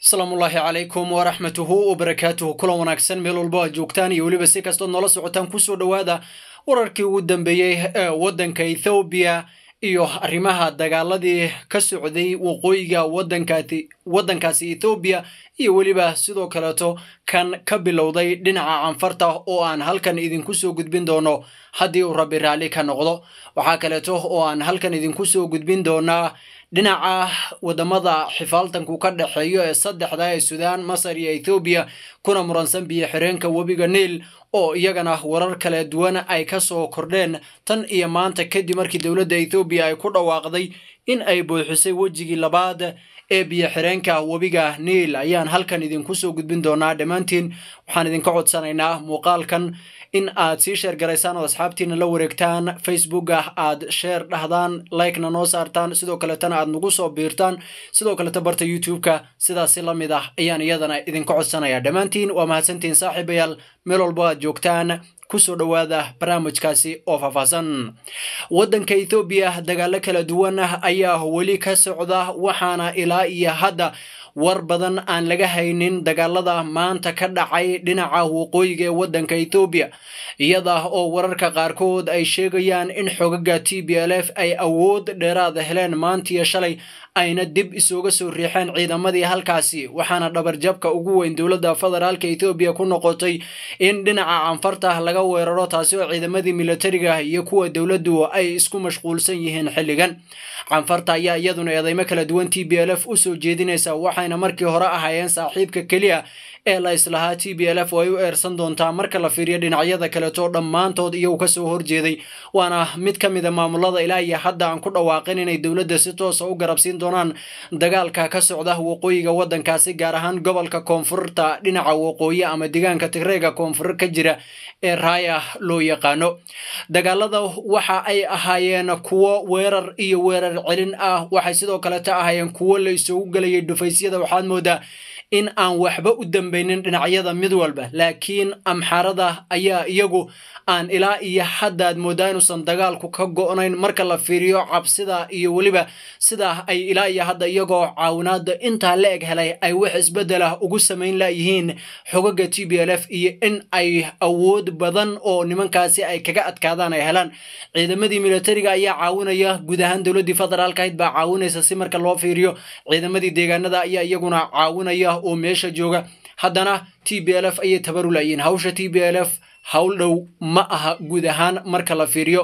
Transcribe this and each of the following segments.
السلام الله عليكم ورحمته وبركاته كل وناكسن ميلو الباد جوكتاني ولبسي كستون نلسو تنكسو دوادا وراركي ودن بيه ودن كإثيوبيا إيو رماها داغالدي كسعودي وقويقا ودن كاسي إثيوبيا إيو ولبا سيدو كالاتو كان كبلو داي دينعا عن فرطه او عن هل كان إذن كسو قدبين دونو حدي ورابي رالي كان غضو وحاكالاتو او عن هل كان إذن كسو قدبين دونا دينعا ودمضا حفالتن كوكاد حيو يصد حداي السودان مصرية إثيوبيا كنا مرانسان بي حرينك وبيغا نيل oo iyagana warar kala duwan ay ka soo kordheen tan iyo maanta kadib markii dawladda Ethiopia ay ku dhawaaqday in ay buuxisay wajigii labaad ee biyo xireenka wabiga Niil ayaan halkan idin ku soo gudbin doonaa dhamaantiin waxaan idin ka codsanaynaa muuqaalkan in aad si share garaysaan oo asxaabtiina la wareegtaan Facebook-ga aad share dhahdaan like-na noo saartaan sidoo kale tan aad nagu soo biirtaan sidoo kale barta YouTube-ka sidaas la mid ah ayaan iyadana idin ka codsanayaa dhamaantiin waa mahadsantiin saaxiibayaal meel walba joogtaan كسو دواده برامج كاسي او فافاسن ودن كإثيوبيا دقالك لدوانه اياه ولي كسعوده وحانا الى ايهاده واربادن ان لغاهينين دقالده مان تكدعي دناعه وقويقه ودن كإثيوبيا يده او وراركا غاركود اي شيغيان ان حقاقا TPLF اي اوود دراده هلين مان تيشالي ayna dib isuga soo riixeen ciidamadii halkaasi waxaana dhabar jabka ugu weyn dawladda federaalka Ethiopia ku noqotay in dhinaca anfarta laga weeraro taasi oo ciidamadii militariga iyo kuwa dawladdu ay isku mashquulsan yihiin xilligan anfarta ayaa iyaduna eedeymo kala duwan TPLF u soo jeedinaysa waxaana markii hore ahaayeen saaxiibka kaliya ee la islaha TPLF way u eersan doontaa marka la fiiriyo dhinacyada kale oo dhamaantood iyagu ka soo horjeeday waana mid ka mid ah maamulada ilaahay hadda aan ku dhawaaqin inay dawladda si toos ah u garabsiin doonaan dagaalka ka socda waqooyiga wadankaasi gaar ahaan gobolka Koonfurta dhinaca waqooyi ama deegaanka Tigreega Koonfur ka jira ee raaya loo yaqaano dagaalada waxa ay ahaayeen kuwo weerar iyo weerar cilin ah waxa sidoo kale ahaayeen kuwo la isugu galay dhufaysyada waxaad moodaa in aan waxba u dambaynin dhinacyada mid walba laakiin amxarada ayaa iyagu aan ilaa iyo haddad modaynusan dagaalku ka go'nayn marka la fiiriyo cabsida iyo waliba sida ay ilaa iyo hadda iyagoo caawinaad inta la eg helay ay wax isbedel ugu sameyn la yihiin xogaga TPLF iyo in ay awood badan oo nimankaasi ay kaga adkaadaan ay helaan ciidamadii militariga ayaa caawinaya guud ahaan dawladda federaalka baa caawinaysa si marka loo fiiriyo ciidamadii deegaanada ayaa iyaguna caawinaya oo meesha jooga haddana TPLF ay tabarulayeen hawsha TPLF hawldow ma aha guud ahaan marka la fiiriyo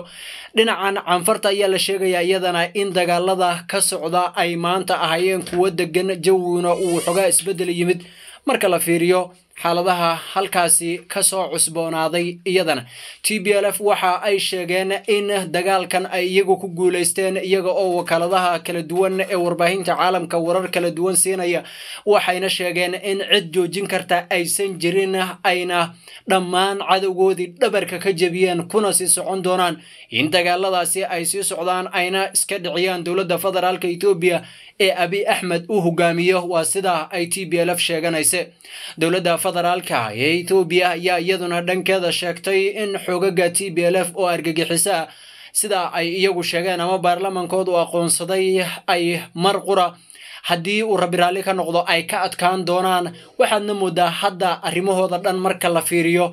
dhinacan anfarta ayaa la sheegaya iyadana in dagaalada ka socda ay maanta ahaayeen kuwo degan jawguna uu xogaa isbedel yimid marka la fiiriyo xaaladaha halkaasi ka soo cusboonaaday iyadana TPLF waxa ay sheegeen in dagaalkan ay iyagu ku guuleysteen iyaga oo wakaaladaha kala duwan ee warbaahinta caalamka warar kala duwan siinaya waxayna sheegeen in cid joojin karta aysan jirin ayna dhammaan cadawgoodii dhabarka ka jabiyeen kuna sii socon doonaan in dagaaladaasi ay sii socdaan ayna iska dhiciyaan dawladda federaalka Ethiopia ee Abiy Ahmed uu hogaamiyo waa sida ay TPLF sheeganayse dawladda federaalka ee Ethiopia ayaa iyaduna dhankeeda sheegtay in xogaga TPLF oo argagixisa sida ay iyagu sheegeen ama baarlamaankoodu oo aqoonsaday ay marqura haddii uu rabi raali ka noqdo ay ka adkaan doonaan waxaadna moodaa hadda arrimahooda dhan marka la fiiriyo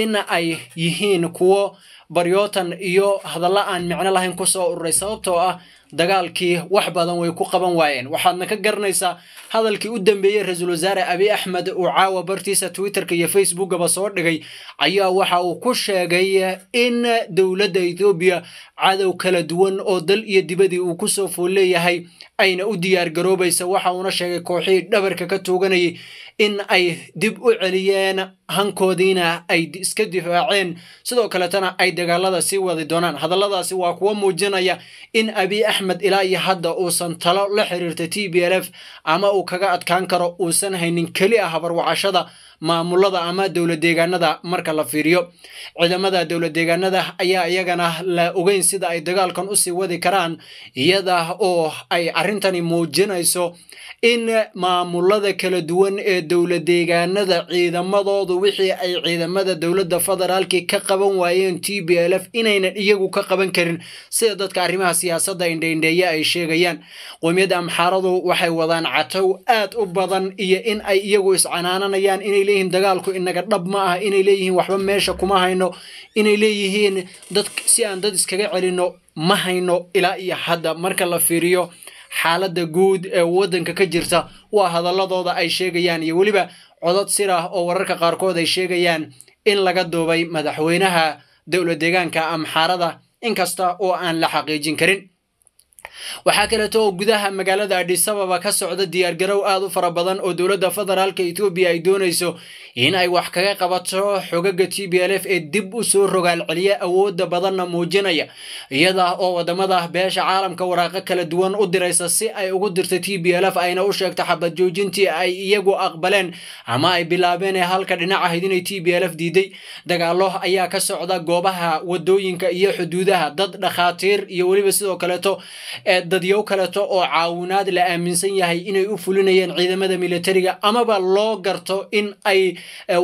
in ay yihiin kuwo bariyootan iyo hadalla aan macna lahayn ku soo ururay sababtoo ah dagaalkii wax badan way ku qaban waayeen waxaadna ka garanaysaa hadalkii u dambeeyay ra'iisul wasaare Abiy Ahmed oo caawa bartiisa Twitter-ka iyo Facebook-ga ba soo dhigay ayaa waxa uu ku sheegay in dawladda Ethiopia cadow kala duwan oo dal iyo dibadii uu ku soo fooleeyahay ayna u diyaar garoobaysa waxa uu sheegay kooxii dhabarka ka tooganay in ay dib u celiyeen hankoodiina ay iska difaaceen sidoo kale tan ay dagaalada si wadi doonaan hadalladaasi waa kuwa muujinaya in Abiy Ahmed ilaa hadda uu san talo la xiriirta TPLF ama uu kaga adkaan karo uu san haynin kali ah barwacashada maamulada ama dawla deegaanada marka la fiiriyo cudamada dawla deegaanada ayaa iyagana la ogeyn sida ay dagaalkan u sii wadi karaan iyada oo ay arintani muujinayso in maamulada kala duwan ee dawla deegaanada ciidamadoodu wixii ay ciidamada dawladda federaalka ka qaban waayeen TPLF inayna iyagu ka qaban karin sida dadka arrimaha siyaasadda indheeya ay sheegayaan qoomiyada amxaaradu waxay wadaan cataw aad u badan iyo in ay iyagu iscanaananayaan inay leeyihiin dagaalku inaga dhab ma ah inay leeyihiin waxba meesha kuma hayno inay leeyihiin dad si aan dad iskaga celino ma hayno ila iyo hadda marka la fiiriyo xaaladda guud ee wadanka ka jirta waa hadaladooda ay sheegayaan iyo waliba codad sirah oo wararka qaarkood ay sheegayaan in laga doobay madaxweynaha dawlad deegaanka amxaarada inkasta oo aan la xaqiijin karin waxa kale oo gudaha magaalada Addis Ababa ka socda diyaar garow aad u fara badan oo dawladda federaalka Ethiopia ay doonayso in ay wax kaga qabato xogaga TPLF ee dib u soo rogaal celiya awoodda badanna muujinaya iyada oo wadamada beesha caalamka waraaqo kala duwan u diraysa si ay ugu dirto TPLF ayna u sheegto xabad joojintii ay iyagu aqbaleen ama ay bilaabeen halka dhinaca ahidinay TPLF diiday dagaalo ayaa ka socda goobaha wadooyinka iyo xuduudaha dad dhaqaatiir iyo waliba sidoo kale dad yow kale oo caawinaad la aaminsan yahay inay u fulinayaan ciidamada militariga ama ba loo garto in ay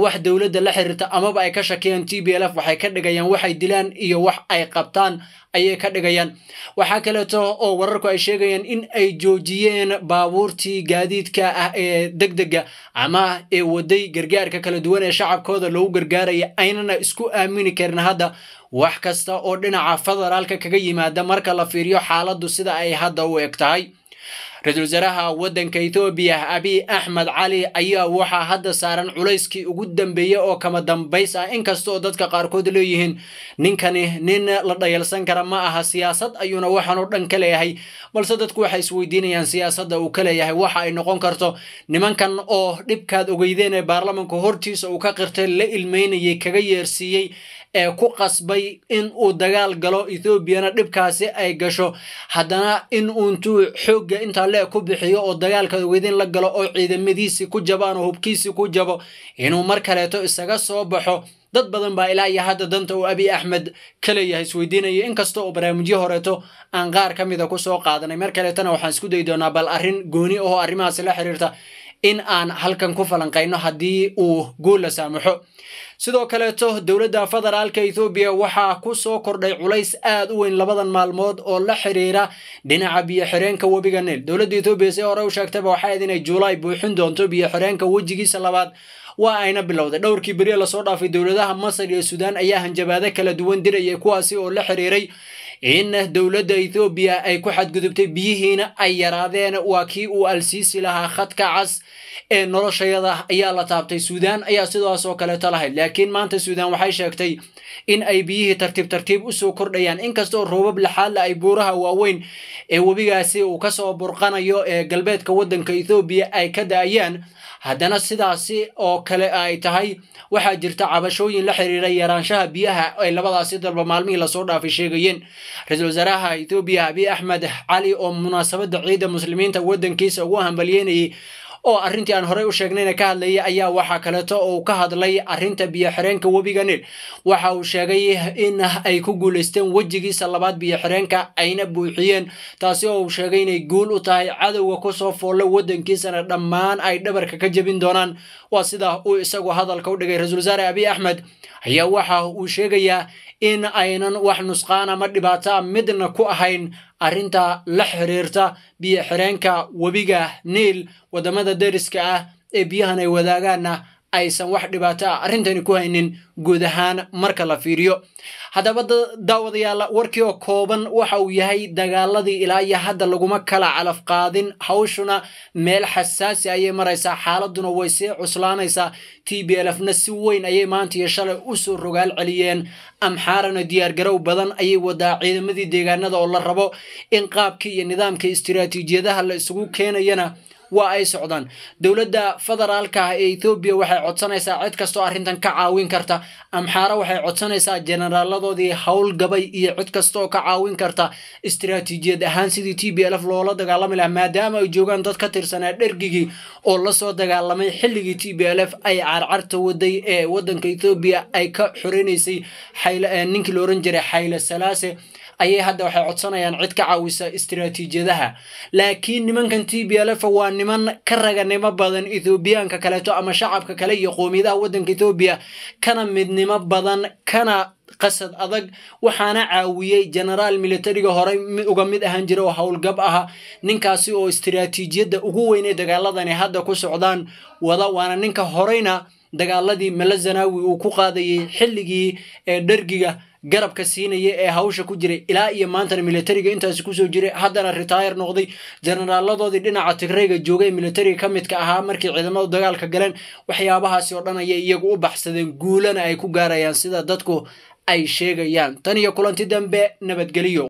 wax dawladda la xiriirta ama ba ay ka shakiyaan TPLF waxay ka dhigayaan waxay dilaan iyo wax ay qabtaan ayay ka dhigayaan waxa kale oo wararku ay sheegayaan in ay joojiyeen baabuurtii gaadiidka ee degdega ama ee waday gargaarka kala duwan ee shacabkooda loo gargaaraya aynana isku aamini karin hadda wax kasta oo dhinaca federaalka kaga yimaada marka la fiiriyo xaaladdu sida ay hadda u eg tahay Ra'iisul Wasaaraha wadanka Itoobiya Abiy Ahmed Cali ayaa waxa hadda saaran culayskii ugu dambeeyay oo kama dambays ah inkastoo dadka qaarkood leeyihiin ninkani nin la dhayalsan kara ma aha siyaasad ayuuna waxaan u dhan kale yahay balse dadku waxay isweydiinayaan siyaasadda uu kale yahay waxa ay noqon karto nimankan oo dhibkaad ogeydeen ee baarlamaanka hortiisa uu ka qirtay la ilmeynayay kaga yeersiiyay ku qasbay in uu dagaal galo Ethiopia dhibkaasi ay gasho hadana in uuntu xooga inta la ku bixiyo oo dagaalka weydin la galo oo ciidamadiisi ku jabaan oo hubkiisi ku jabo inuu mar kale to isaga soo baxo dad badan baa ilaahay hadda danta oo Abiy Ahmed kale yahay isweydiinaya inkasta oo barnaamijyo horeeto aan qaar kamid ah ku soo qaadanay mar kale tan waxaan isku daydoonaa bal arrin gooni oo arrimahaas la xiriirta in aan halkan ku falanqayno hadii uu gool la saamaxo sidoo kale dawladda federaalka Ethiopia waxa ku soo kordhay culays aad u weyn labadan maalmood oo la xiriira dhinaca biyo xireenka wabiga Nile dawladda Ethiopia si hore u sheegtay waxa ay in July buuxin doonto biyo xireenka wajigiisa labaad waa ayna bilowday dhowrkii bari la soo dhaafay dawladaha Masar iyo Sudan ayaa hanjabaad kala duwan diray kuwaasi oo la xiriiray in dawladda Ethiopia ay ku xadgudubtay biyihiina ay yaraadeen waa kii uu al-Sisi laha khadka cas ee noloshayada ayaa la taabtay Sudan ayaa sidaas oo kale talahay laakiin maanta Sudan waxay sheegtay in ay biyihi tartiib u soo kordhayaan inkastoo roobab la xal ay buuraha waaweyn ee wabigaasi uu ka soo burqanayo ee galbeedka wadanka Ethiopia ay ka daayaan haddana sidaas oo kale ay tahay waxa jirta cabashooyin la xiriira yaraanshaha biyaha ay labadaasi dalba maalmii la soo dhaafay sheegayeen Ra'iisul Wasaaraha Ethiopia Abiy Ahmed Cali oo munaasabada ciidamada muslimiinta wadankiisa ugu hambalyeynay oo arrintii aan hore u sheegnayna ka hadlayay ayaa waxa kale oo ka hadlay arrinta biyo xireenka wabiga Nile waxa uu sheegay in ay ku guuleysteen wajigiisa labaad biyo xireenka ayna buuxiyeen taasi oo uu sheegay inay guul u tahay cadawga ku soo foolay wadankiisana dhammaan ay dhabarka ka jabin doonaan waa sida uu isagu hadalka u dhigay Ra'iisul Wasaare Abiy Ahmed ayaa waxa uu sheegayaa in aynan wax nusqaan ama dhibaato midna ku ahayn arrinta la xiriirta biyo xireenka wabiga Nile wadamada deriska ah ee biyahan ay wadaagaana aysan wax dhibaato arrintan ku haynin guud ahaan marka la fiiriyo hadaba daawadayaal warkiyo kooban waxa uu yahay dagaaladii ilaa hadda lagu kala calaf qaadin hawshuna meel xasaasi ay maraysa xaaladuna way sii cuslaanaysa TPLF-na si weyn ay maanta shalay u soo rogaal celiyeen amxaarana diyaar garow badan ay wadaa ciidamadii deegaanada oo la rabo in qaabkii iyo nidaamka istiraatiijiyadaha la isugu keenayana وأي سعودان دولة فدرال كإثيوبيا وحي عدسانيسا عد كستو أرهنتان كعاوين كارتا أمحارا وحي عدسانيسا جنرالادو دي حول قبي إي عد كستو كعاوين كارتا استراتيجية دهان سيدي TPLF لولا دقالامي لما داما يجوغان داد كترسانا درقيقي أولاسو دقالامي حلقي TPLF أي عرعرتو ودي ودن كإثيوبيا أي كحرينيسي حيلا ننكي لورنجري حيلا السلاسي أي هذا وحي عدسانا ينعد كعاويسا استراتيجية دها لكن نمان كان TPLF وان نمان كرغا نما بدن إثيوبيان ككالاتو أما شعب ككالي يقومي دا ودن كإثيوبيا كان مد نما بدن كان قصد أدق وحانا عاوية جنرال ميليتري هوري وقمد أهانجره وحاول قبعها ننكاسي أو استراتيجية دا وقويني دقالاداني هادا كو سعودان ودا وانا ننكا هورينا دقالادي ملزناوي وكوقا دي حلقي درقيقة garab ka siinaya ee hawsha ku jiray ilaa iyo maanta militariga intaas ku soo jiray haddana retire noqday generaaladoodii dhinaca Tigreega joogay militariga ka mid ka ahaa markii ciidamada dagaalka galeen waxyaabahaas oo dhan ayay iyagu u baxsadeen guulana ay ku gaarayaan sida dadku ay sheegayaan tan iyo kulanti dambe nabadgaliyo